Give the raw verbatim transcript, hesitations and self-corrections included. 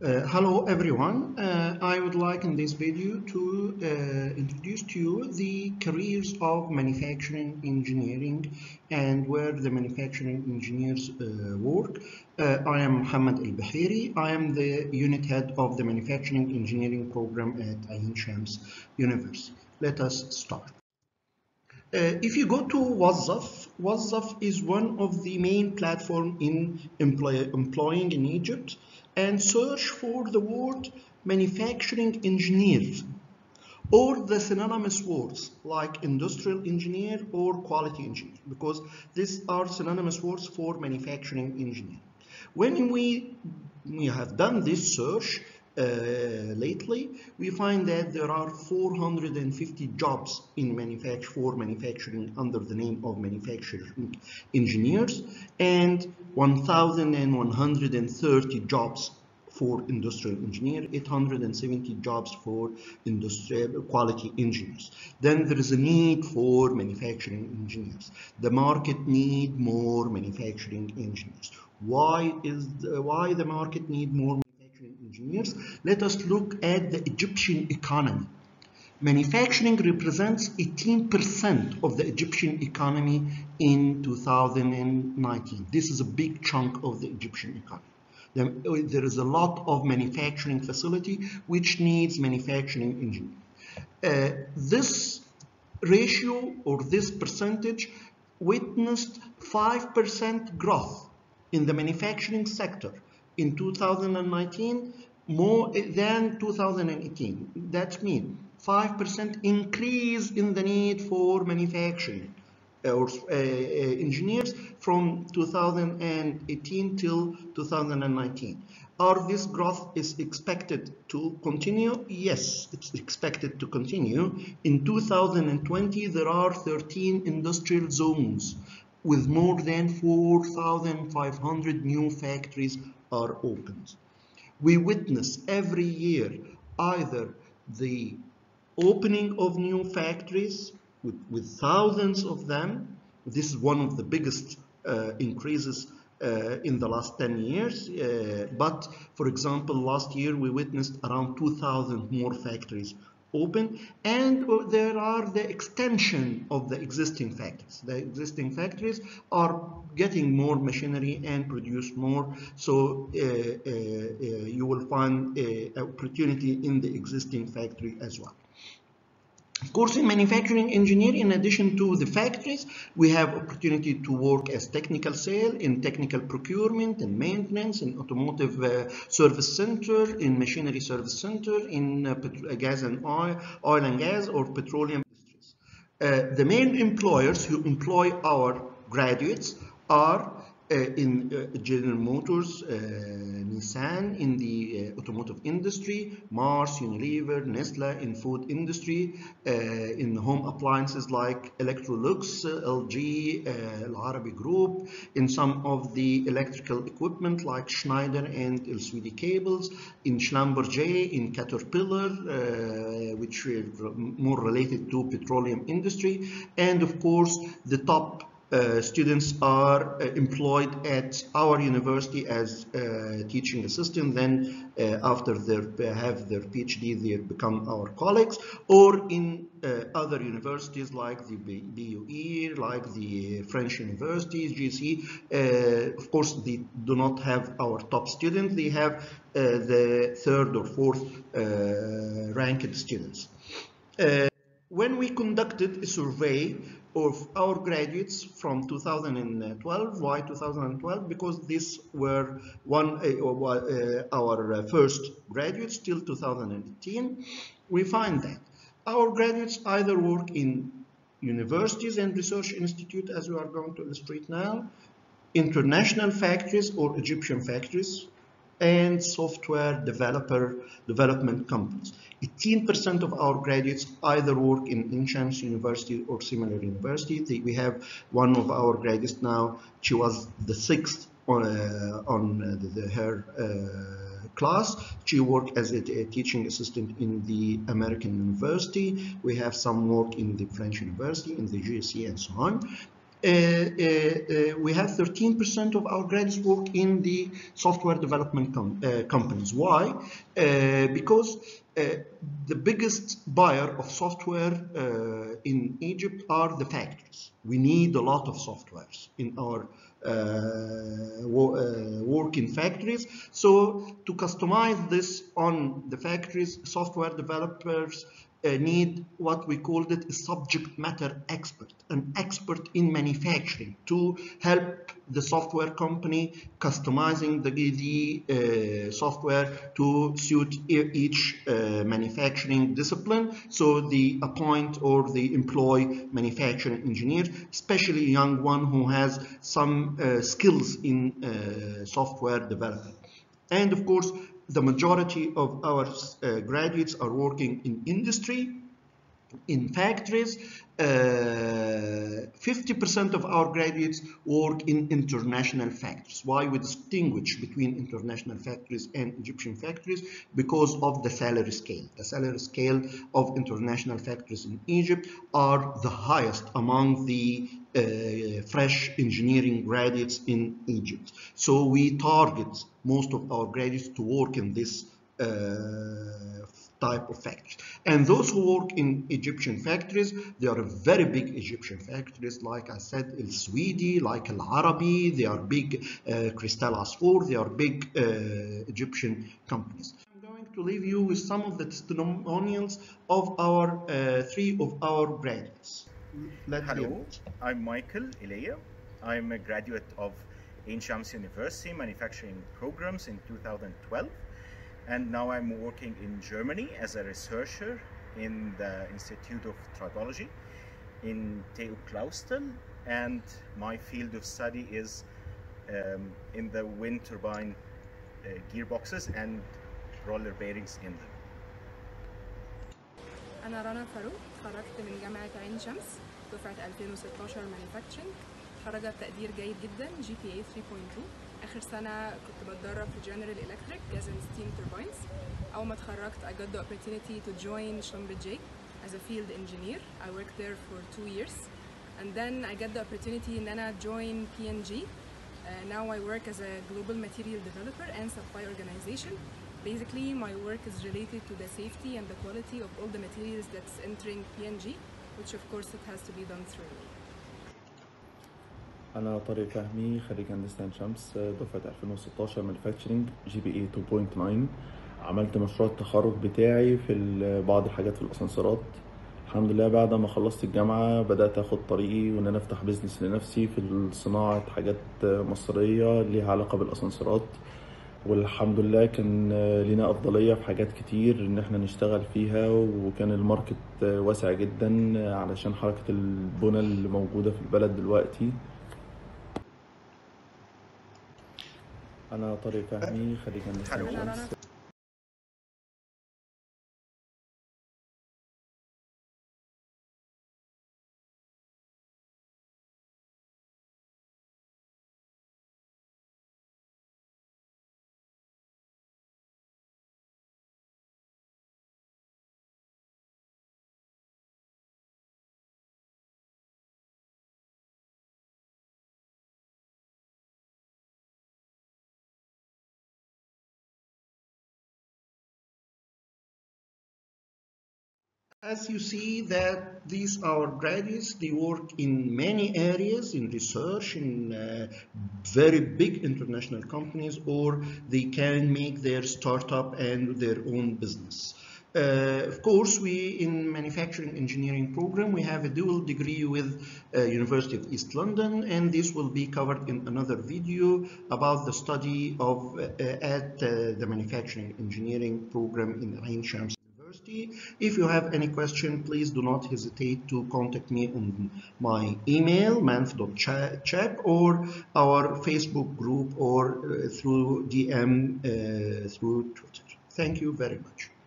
Uh, hello everyone, uh, I would like in this video to uh, introduce to you the careers of manufacturing engineering and where the manufacturing engineers uh, work. Uh, I am Mohamed El-Bahiri. I am the unit head of the manufacturing engineering program at Ain Shams University. Let us start. Uh, if you go to Wazzaf, Wazzaf is one of the main platforms in employ employing in Egypt, and search for the word manufacturing engineer or the synonymous words like industrial engineer or quality engineer, because these are synonymous words for manufacturing engineer. When we, we have done this search, Uh, lately, we find that there are four hundred fifty jobs in manufacture for manufacturing under the name of manufacturing engineers, and one thousand one hundred thirty jobs for industrial engineer, eight hundred seventy jobs for industrial quality engineers. Then there is a need for manufacturing engineers. The market need more manufacturing engineers. Why is the, why the market need more engineers? Let us look at the Egyptian economy. Manufacturing represents eighteen percent of the Egyptian economy in two thousand nineteen. This is a big chunk of the Egyptian economy. There is a lot of manufacturing facility which needs manufacturing engineers. Uh, this ratio or this percentage witnessed five percent growth in the manufacturing sector in two thousand nineteen, more than two thousand eighteen. That means five percent increase in the need for manufacturing or uh, engineers from two thousand eighteen till two thousand nineteen. Are this growth is expected to continue? Yes, it's expected to continue. In two thousand twenty, there are thirteen industrial zones with more than four thousand five hundred new factories are opened. We witness every year either the opening of new factories with, with thousands of them. This is one of the biggest uh, increases uh, in the last ten years. Uh, but for example, last year we witnessed around two thousand more factories open, and there are the extension of the existing factories. The existing factories are getting more machinery and produce more, so uh, uh, uh, you will find uh, opportunity in the existing factory as well. Of course, in manufacturing engineering, in addition to the factories, we have opportunity to work as technical sale, in technical procurement and maintenance, in automotive uh, service center, in machinery service center, in uh, gas and oil, oil and gas or petroleum industries. Uh, the main employers who employ our graduates are Uh, in uh, General Motors, uh, Nissan, in the uh, automotive industry, Mars, Unilever, Nestle, in food industry, uh, in home appliances like Electrolux, uh, L G, uh, Al Arabi Group, in some of the electrical equipment like Schneider and Elsewedy Cables, in Schlumberger, in Caterpillar, uh, which are more related to petroleum industry, and of course the top Uh, students are uh, employed at our university as uh, teaching assistant. Then uh, after they have their PhD, they become our colleagues, or in uh, other universities like the B U E, like the French universities, G S E. Uh, of course, they do not have our top students. They have uh, the third or fourth uh, ranked students. Uh, when we conducted a survey of our graduates from two thousand twelve. Why two thousand twelve? Because these were one uh, uh, our first graduates till two thousand eighteen. We find that our graduates either work in universities and research institutes, as we are going to illustrate now, international factories or Egyptian factories, and software developer development companies. eighteen percent of our graduates either work in Ain Shams University or similar university. We have one of our graduates now. She was the sixth on, uh, on the, the, her uh, class. She worked as a, a teaching assistant in the American University. We have some work in the French University, in the G S E, and so on. uh, uh, uh, we have thirteen percent of our grads work in the software development com uh, companies. Why? Uh, because uh, the biggest buyer of software uh, in Egypt are the factories. We need a lot of softwares in our Uh, wo uh, work in factories. So to customize this on the factories, software developers uh, need what we called it a subject matter expert, an expert in manufacturing to help the software company customizing the, the uh, software to suit each uh, manufacturing discipline. So they appoint or they employ manufacturing engineers, especially a young one who has some uh, skills in uh, software development. And of course, the majority of our uh, graduates are working in industry, in factories. fifty percent uh, of our graduates work in international factories. Why we distinguish between international factories and Egyptian factories? Because of the salary scale. The salary scale of international factories in Egypt are the highest among the uh, fresh engineering graduates in Egypt. So we target most of our graduates to work in this uh, type of factories. And those who work in Egyptian factories, they are very big Egyptian factories, like I said, Elsewedy, like Al Arabi, they are big uh, Crystal Asfor, they are big uh, Egyptian companies. I'm going to leave you with some of the testimonials of our uh, three of our graduates. Let Hello, I'm Michael Elia. I'm a graduate of Ain Shams University Manufacturing Programs in two thousand twelve. And now I'm working in Germany as a researcher in the Institute of Tribology in Theo Clausthal, and my field of study is um, in the wind turbine uh, gearboxes and roller bearings in them. أنا رانا فاروق، خرجت من جامعة عين شمس دفعة ألفين وستة عشر manufacturing. خرجت بتقدير جيد جدا جي بي إيه three point two. آخر سنة كنت بتدرب في General Electric Gas and Steam Turbines. أول ما اتخرجت I got the opportunity to join Schlumberger as a field engineer. I worked there for two years and then I got the opportunity إن أنا join P and G. Uh, now I work as a global material developer and supply organization. Basically my work is related to the safety and the quality of all the materials that's entering P and G, which of course it has to be done through me. أنا طارق فهمي خريج هندسة عين شمس دفعة ألفين وستة عشر مانيفاكتشرنج جي بي إيه two point nine. عملت مشروع التخرج بتاعي في بعض الحاجات في الأسانسيرات. الحمد لله بعد ما خلصت الجامعة بدأت أخد طريقي وإن أنا أفتح بيزنس لنفسي في صناعة حاجات مصرية ليها علاقة بالأسانسيرات، والحمد لله كان لنا أفضلية في حاجات كتير إن إحنا نشتغل فيها، وكان الماركت واسع جدا علشان حركة البنى اللي موجودة في البلد دلوقتي. أنا طارق فهمي خريج هندسة عين شمس. As you see that these our graduates, they work in many areas, in research, in uh, very big international companies, or they can make their startup and their own business. Uh, of course, we in manufacturing engineering program, we have a dual degree with uh, University of East London, and this will be covered in another video about the study of uh, at uh, the manufacturing engineering program in Ain Shams. If you have any question, please do not hesitate to contact me on my email manf dot check or our Facebook group or uh, through D M uh, through Twitter. Thank you very much.